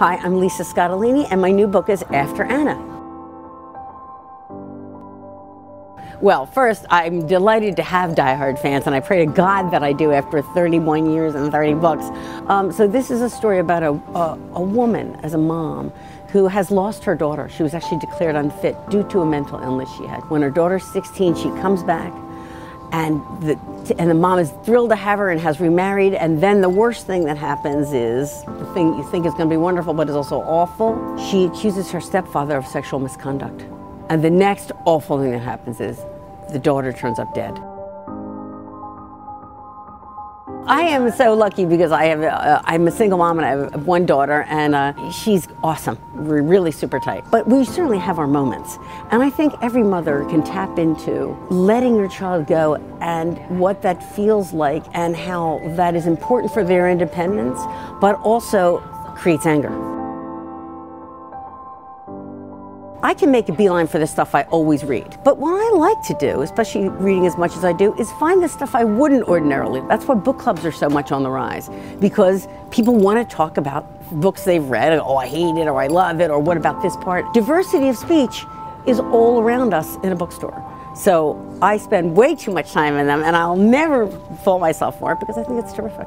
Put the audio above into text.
Hi, I'm Lisa Scottoline, and my new book is After Anna. Well, first, I'm delighted to have diehard fans, and I pray to God that I do after 31 years and 30 books. So this is a story about a woman as a mom who has lost her daughter. She was actually declared unfit due to a mental illness she had. When her daughter's 16, she comes back, and the mom is thrilled to have her and has remarried, and then the worst thing that happens is the thing you think is going to be wonderful but is also awful. She accuses her stepfather of sexual misconduct. And the next awful thing that happens is the daughter turns up dead. I am so lucky because I'm a single mom and I have one daughter, and she's awesome. We're really super tight. But we certainly have our moments. And I think every mother can tap into letting your child go and what that feels like and how that is important for their independence, but also creates anger. I can make a beeline for the stuff I always read, but what I like to do, especially reading as much as I do, is find the stuff I wouldn't ordinarily. That's why book clubs are so much on the rise, because people want to talk about books they've read, and, oh, I hate it, or I love it, or what about this part? Diversity of speech is all around us in a bookstore. So I spend way too much time in them, and I'll never fault myself for it, because I think it's terrific.